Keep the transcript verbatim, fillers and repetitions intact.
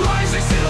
rising.